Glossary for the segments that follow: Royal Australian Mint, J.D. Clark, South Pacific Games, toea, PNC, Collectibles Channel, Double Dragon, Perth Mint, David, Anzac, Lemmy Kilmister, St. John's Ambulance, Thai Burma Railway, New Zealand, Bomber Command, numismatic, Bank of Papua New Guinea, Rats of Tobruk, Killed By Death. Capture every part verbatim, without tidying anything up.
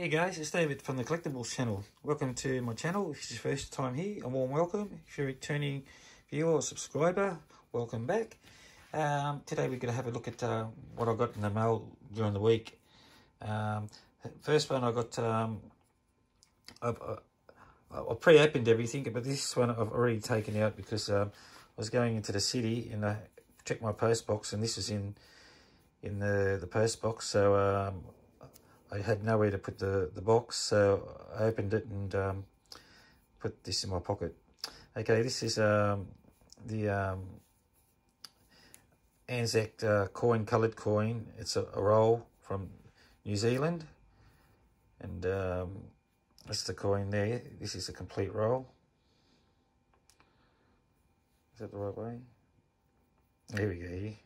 Hey guys, it's David from the Collectibles Channel. Welcome to my channel. If it's your first time here, a warm welcome. If you're a returning viewer or subscriber, welcome back. Um, today we're going to have a look at uh, what I got in the mail during the week. Um, first one I got, um, I've, I, I pre-opened everything, but this one I've already taken out because um, I was going into the city and I checked my post box, and this is in in the, the post box, so um, I had nowhere to put the, the box, so I opened it and um, put this in my pocket. Okay, this is um, the um, Anzac uh, coin, coloured coin. It's a, a roll from New Zealand, and um, that's the coin there. This is a complete roll. Is that the right way? There we go.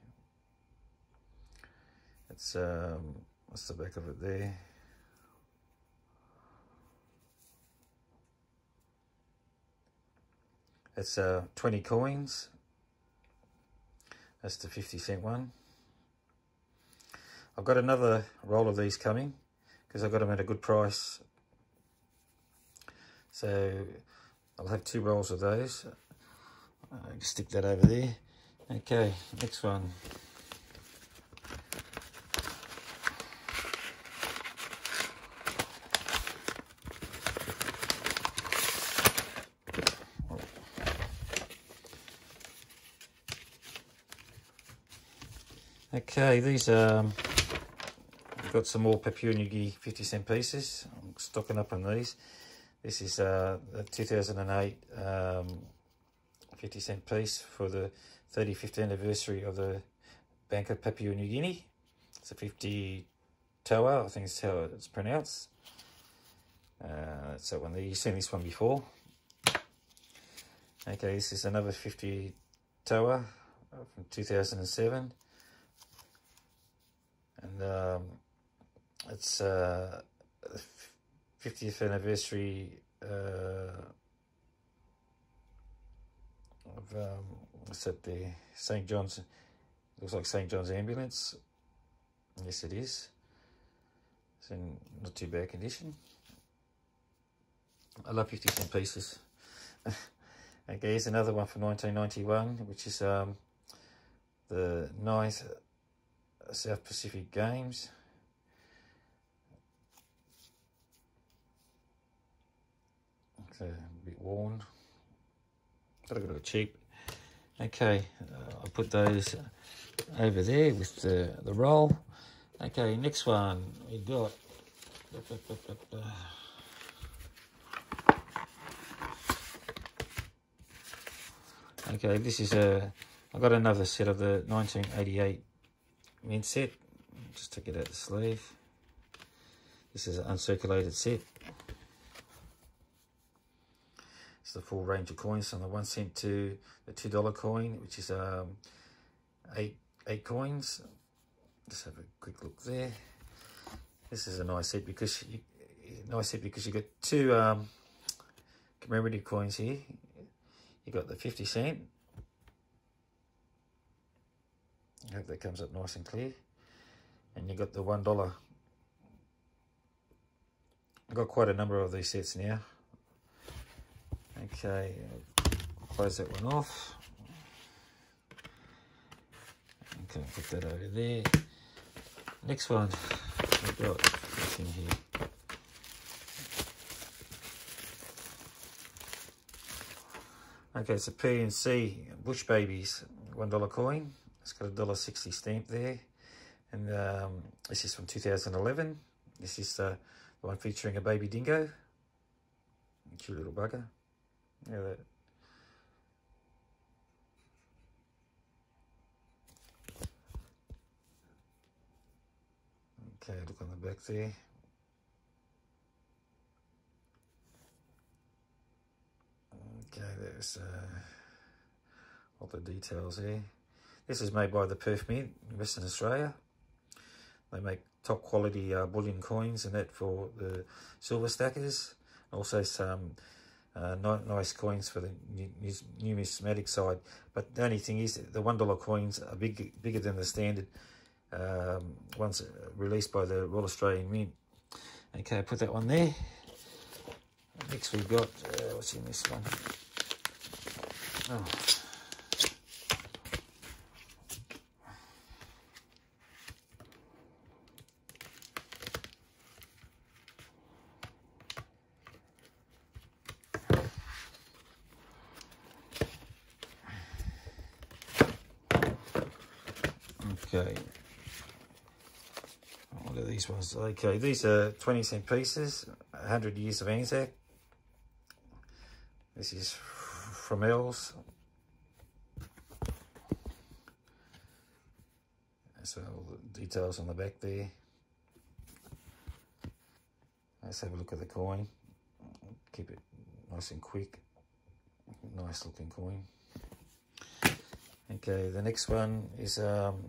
It's... Um, That's the back of it there. That's uh, twenty coins. That's the fifty cent one. I've got another roll of these coming because I got them at a good price. So I'll have two rolls of those. I'll stick that over there. Okay, next one. Okay, these um, got some more Papua New Guinea fifty cent pieces. I'm stocking up on these. This is uh, a two thousand eight um, fifty cent piece for the thirty-fifth anniversary of the Bank of Papua New Guinea. It's a fifty toea, I think is how it's pronounced. Uh, that's that one there. You've seen this one before. Okay, this is another fifty toea from two thousand seven. And um, it's uh, the fiftieth anniversary uh, of, um, what's that there, Saint John's, looks like Saint John's Ambulance. Yes, it is. It's in not too bad condition. I love fifty cent pieces. Okay, here's another one from nineteen ninety-one, which is um, the ninth South Pacific Games. It's a bit worn, but I got it cheap. Okay, uh, I'll put those over there with the, the roll. Okay, next one we got. Okay, this is a, I got another set of the nineteen eighty-eight mint set. Just take it out the sleeve. This is an uncirculated set. It's the full range of coins from the one cent to the two dollar coin, which is um eight eight coins. Just have a quick look there. This is a nice set because you, nice set because you got two um, commemorative coins here. You got the fifty cent. I hope that comes up nice and clear. And you got the one dollar. I've got quite a number of these sets now. Okay, I'll close that one off. Okay, put that over there. Next one, we've got this in here. Okay, it's a P N C Bush Babies one dollar coin. It's got a one dollar sixty stamp there, and um, this is from two thousand eleven. This is uh, the one featuring a baby dingo. Cute little bugger. Look at that. Okay, look on the back there. Okay, there's uh, all the details there. This is made by the Perth Mint in Western Australia. They make top quality uh, bullion coins and that for the silver stackers. Also some uh, nice coins for the numismatic side. But the only thing is the one dollar coins are big, bigger than the standard um, ones released by the Royal Australian Mint. Okay, I put that one there. Next we've got, uh, what's in this one? Oh. Okay. What are these ones? Okay, these are twenty cent pieces, one hundred years of Anzac. This is from Els. So all the details on the back there. Let's have a look at the coin. Keep it nice and quick. Nice looking coin. Okay, the next one is um,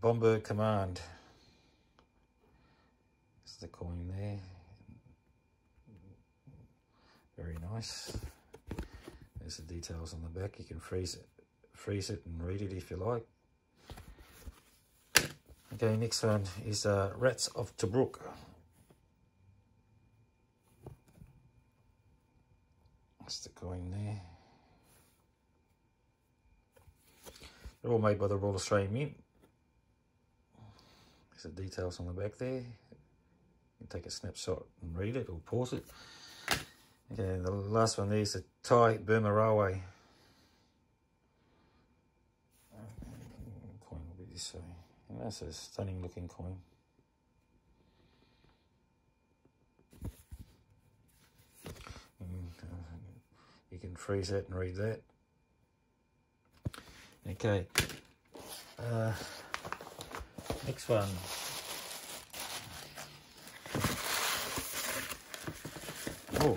Bomber Command. That's the coin there. Very nice. There's the details on the back. You can freeze it, freeze it and read it if you like. Okay, next one is uh, Rats of Tobruk. That's the coin there. They're all made by the Royal Australian Mint. There's the details on the back there. You can take a snapshot and read it or pause it. Okay, the last one there is the Thai Burma Railway. Coin will be this way. And that's a stunning looking coin. And, uh, you can freeze that and read that. Okay, uh, next one. Oh,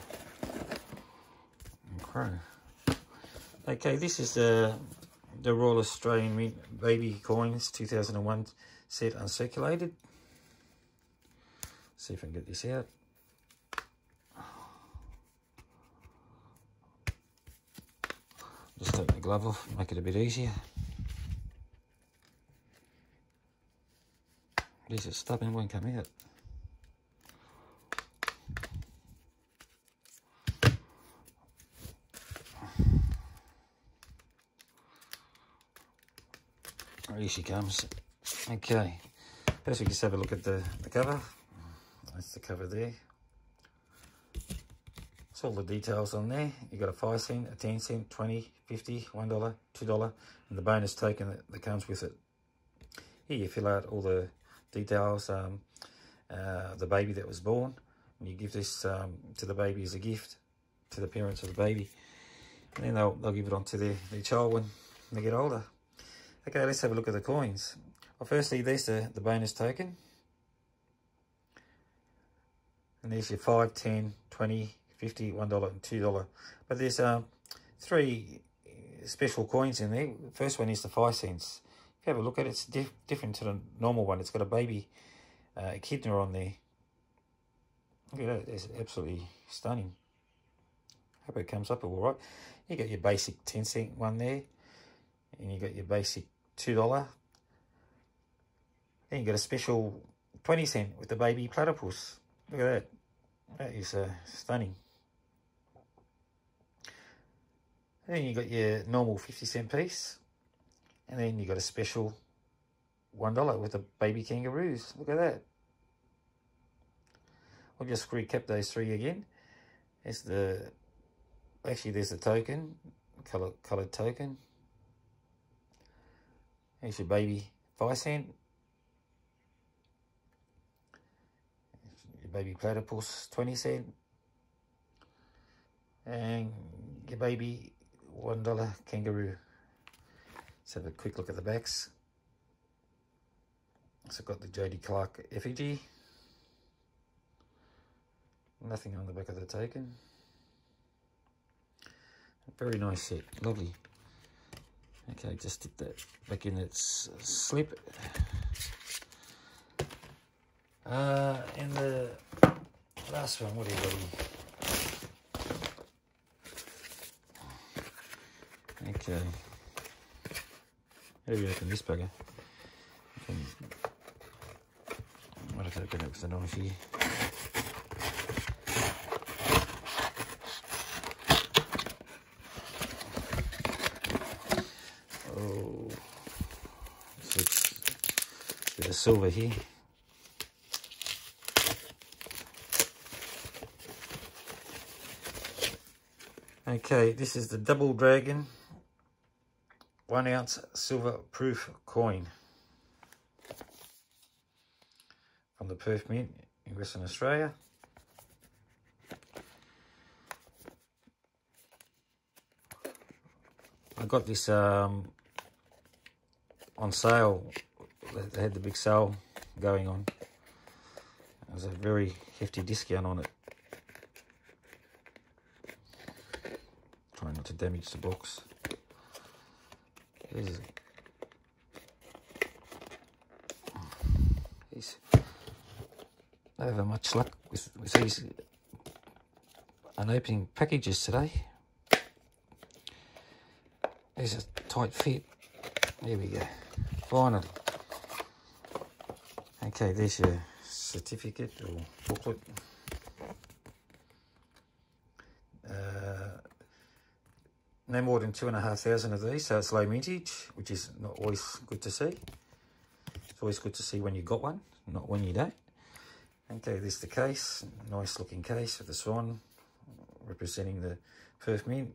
crow. Okay, this is the the Royal Australian Mint Baby Coins two thousand one set uncirculated. See if I can get this out. Just take the glove off, make it a bit easier. This is stubborn, won't come out. Oh, here she comes. Okay, first we just have a look at the, the cover. That's the cover there. All the details on there. You got a five cent, a ten cent, twenty, fifty, one dollar, two dollars, and the bonus token that, that comes with it. Here you fill out all the details, um, uh, the baby that was born, and you give this um, to the baby as a gift to the parents of the baby, and then they'll, they'll give it on to their, their child when they get older. Okay, let's have a look at the coins. Well, firstly, there's the, the bonus token, and there's your five, ten, twenty, fifty, one dollar and two dollars. But there's uh, three special coins in there. The first one is the five cents. If you have a look at it, it's diff different to the normal one. It's got a baby uh, echidna on there. Look at that. It's absolutely stunning. I hope it comes up all right. You got your basic ten cent one there. And you got your basic two dollars. Then you got a special twenty cent with the baby platypus. Look at that. That is uh, stunning. Then you got your normal fifty cent piece, and then you got a special one dollar with the baby kangaroos. Look at that. I'll just recap those three again. It's the actually there's the token, color colored token. There's your baby five cent, your baby platypus twenty cent, and your baby one dollar kangaroo. Let's have a quick look at the backs. So I've got the J D Clark effigy. Nothing on the back of the token. Very nice set, lovely. Okay, just dip that back in its slip. Uh, and the last one, what do you got here? Okay, how do we open this bugger? What if I Organic Zanoshi. Oh, so it's a bit of silver here. Okay, this is the Double Dragon one ounce silver proof coin from the Perth Mint in Western Australia. I got this um, on sale. They had the big sale going on. There was a very hefty discount on it. Trying not to damage the box. Here's, here's, I have much luck with, with these unopening packages today. There's a tight fit. There we go. Finally. Okay, there's your certificate or booklet. Uh, no more than two and a half thousand of these, so it's low mintage, which is not always good to see. It's always good to see when you got one, not when you don't. Okay, there's the case. Nice looking case with the swan representing the Perth Mint.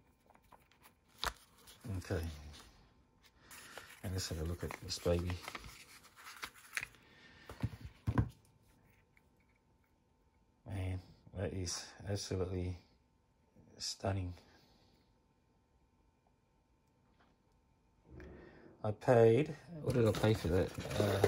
Okay, and let's have a look at this baby. Man, that is absolutely stunning. I paid, what did I pay for that? Uh,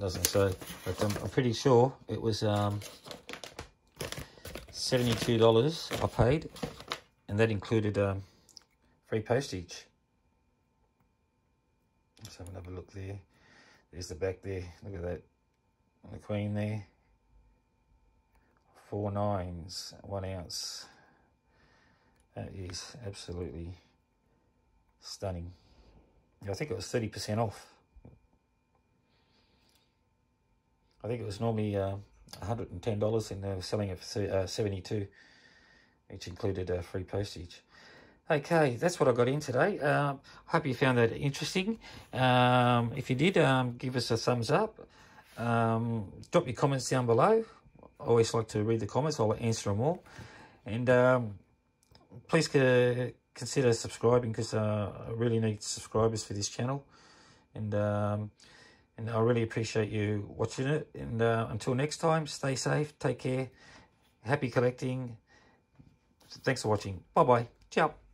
doesn't say, but I'm, I'm pretty sure it was um, seventy-two dollars I paid, and that included um, free postage. Let's have another look there. There's the back there. Look at that. The queen there. Four nines, one ounce. That is absolutely stunning. I think it was thirty percent off. I think it was normally uh, one hundred and ten dollars, and they were selling it for uh, seventy-two dollars, which included uh, free postage. Okay, that's what I got in today. I um, hope you found that interesting. Um, if you did, um, give us a thumbs up. Um, drop your comments down below. I always like to read the comments. I'll answer them all. And um, please consider subscribing, because uh, I really need subscribers for this channel. And... Um, And I really appreciate you watching it. And uh, until next time, stay safe, take care, happy collecting. Thanks for watching. Bye-bye. Ciao.